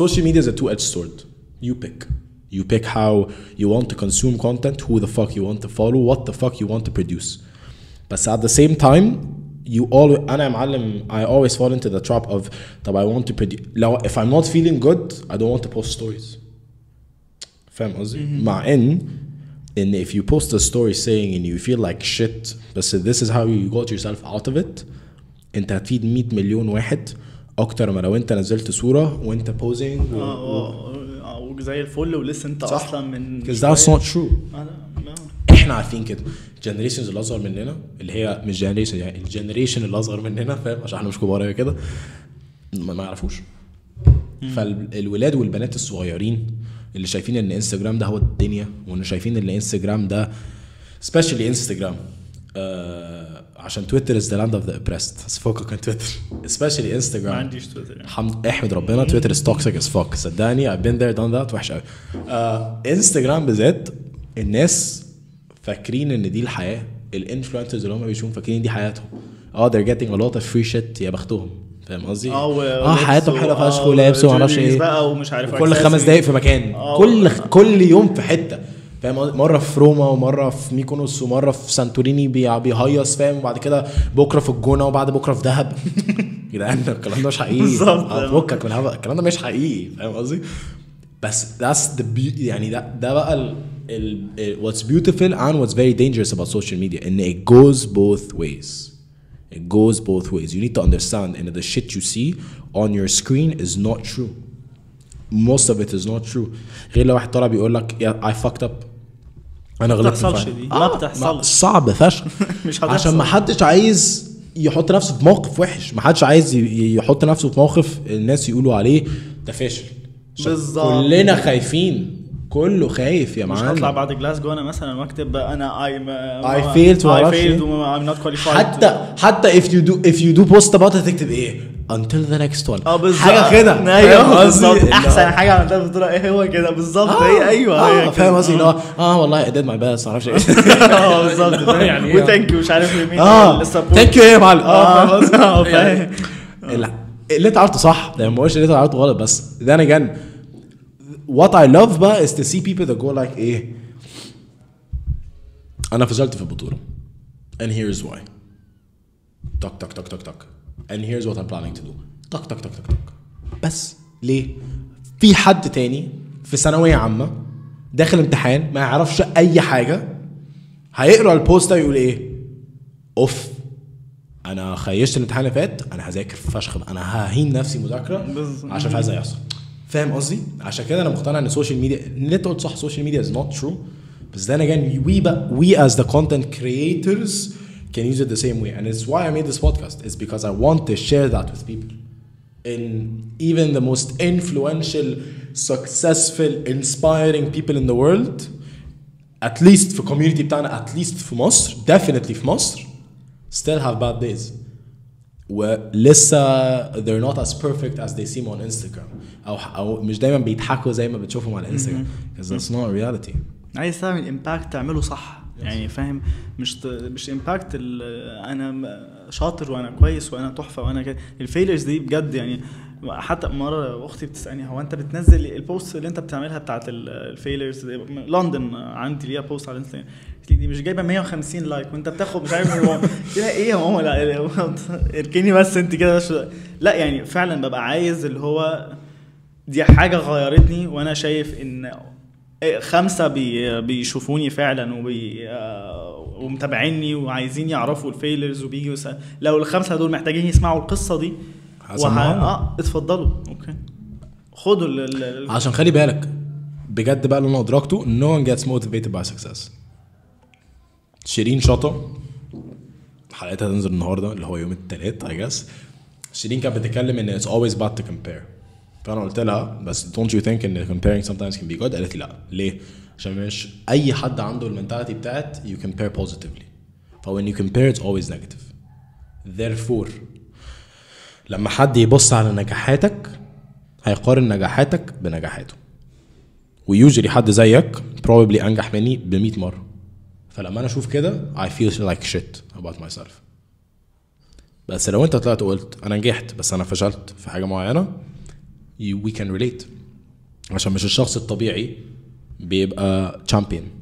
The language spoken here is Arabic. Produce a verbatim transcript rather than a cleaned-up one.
Social media is a two-edged sword. You pick. You pick how you want to consume content, who the fuck you want to follow, what the fuck you want to produce. But at the same time, you always, أنا يا معلم, I always fall into the trap of, طب I want to produce. لو if I'm not feeling good, I don't want to post stories. فاهم قصدي؟ مع إن إن if you post a story saying and you feel like shit, but this is how you got yourself out of it, أنت هتفيد مية مليون واحد أكتر ما لو أنت نزلت صورة وأنت posing. زي الفل ولسه انت اصلا من because that's not true. احنا عارفين كده generations اللي اصغر مننا اللي هي مش generation يعني الجنريشن اللي اصغر مننا فاهم عشان احنا مش كبار قوي كده ما يعرفوش. فالولاد والبنات الصغيرين اللي شايفين ان انستغرام ده هو الدنيا وان شايفين ان انستغرام ده especially انستغرام آه عشان تويتر is the land of the oppressed. فوقك تويتر especially انستغرام ما عنديش تويتر حمد احمد ربنا تويتر is toxic as fuck صدقني I've been there done that وحش قوي. آه انستغرام بالذات الناس فاكرين ان دي الحياه. الانفلونسرز اللي هم بيشوفوا فاكرين دي حياتهم. اه they're getting a lot of free shit يا بختهم فاهم قصدي؟ اه حياتهم حلوه فشخ ولابس ومعرفش ايه كل خمس دقايق في مكان كل كل يوم في حته فاهم. مره في روما ومره في ميكونوس ومره في سانتوريني بيهيص فاهم وبعد كده بكره في الجونه وبعد بكره في دهب. جدعان الكلام ده مش حقيقي افكك من الكلام ده مش حقيقي فاهم قصدي؟ بس that's the beauty يعني ده ده بقى ال ال what's beautiful and what's very dangerous about social media and it goes both ways. It goes both ways. You need to understand and the shit you see on your screen is not true. Most of it is not true. غير لو واحد طالع بيقول لك yeah, I fucked up انا غلطت في ما بتحصلش. صعب فشخ عشان ما حدش عايز يحط نفسه في موقف وحش. ما حدش عايز يحط نفسه في موقف الناس يقولوا عليه ده فاشل. كلنا خايفين كله خايف يا معلم. مش هطلع بعد جلاسجو انا مثلا مكتب انا I'm I failed I failed I'm not qualified حتى حتى if you do if you do post about it تكتب ايه until the next one اه حاجه كده. ايوه بالظبط احسن حاجه عملتها في البطوله ايه هو كده بالظبط. هي ايوه فاهم قصدي اللي هو اه والله I did my best ما اعرفش اه بالظبط يعني وثانك يو مش عارف مين السبورت ثانك يو يا معلم اه اه فاهم اللي انت عملته صح ده ما هوش اللي انت عملته غلط. بس ده انا جن what I love بقى is to see people that go like ايه انا فشلت في البطوله and here's why تك تك تك تك تك and here's what I'm planning to do تك تك تك تك تك. بس ليه في حد تاني في ثانويه عامه داخل امتحان ما يعرفش اي حاجه هيقرا البوست يقول ايه اوف انا خيشت الامتحان اللي فات انا هذاكر فشخ انا ههين نفسي مذاكره عشان هذا يحصل. فاهم قصدي؟ عشان كده انا مقتنع ان السوشيال ميديا اللي انت قلت صح السوشيال ميديا is not true. بس then again we we as the content creators can use it the same way and it's why I made this podcast. It's because I want to share that with people. And even the most influential, successful, inspiring people in the world, at least for community بتاعنا, at least for مصر, definitely for مصر, still have bad days. ولسه they're not as perfect as they seem on Instagram. أو أو مش دايما بيضحكوا زي ما بتشوفهم على Instagram. Because that's not reality. عايز تعمل impact تعمله صح. يعني فاهم مش مش امباكت انا شاطر وانا كويس وانا تحفه وانا كده. الفيلرز دي بجد يعني حتى مره اختي بتسالني هو انت بتنزل البوست اللي انت بتعملها بتاعت الفيلرز لندن عندي ليها بوست على الانستغرام دي مش جايبه مية وخمسين لايك وانت بتاخد مش عارف ايه يا ماما لا اركني بس انت كده لا. يعني فعلا ببقى عايز اللي هو دي حاجه غيرتني وانا شايف ان خمسة بي بيشوفوني فعلا وبي ومتابعيني وعايزين يعرفوا الفيلرز وبيجوا يسأل. لو الخمسة دول محتاجين يسمعوا القصة دي اه اتفضلوا اوكي خدوا ال عشان خلي بالك بجد بقى اللي انا ادركته no one gets motivated by success. شيرين شاطة حلقتها تنزل النهاردة اللي هو يوم الثلاث I guess. شيرين كانت بتتكلم ان it's always bad to compare. فأنا قلت لها بس don't you think إن comparing sometimes can be good؟ قالت لي لا. ليه؟ عشان مش أي حد عنده المنتاليتي بتاعت you compare positively. ف when you compare it's always negative. Therefore لما حد يبص على نجاحاتك هيقارن نجاحاتك بنجاحاته. ويوجري حد زيك probably أنجح مني بمئة مرة. فلما أنا أشوف كده I feel like shit about myself. بس لو أنت طلعت وقلت أنا نجحت بس أنا فشلت في حاجة معينة we can relate. عشان مش الشخص الطبيعي بيبقى champion.